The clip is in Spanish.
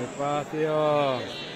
Espacio.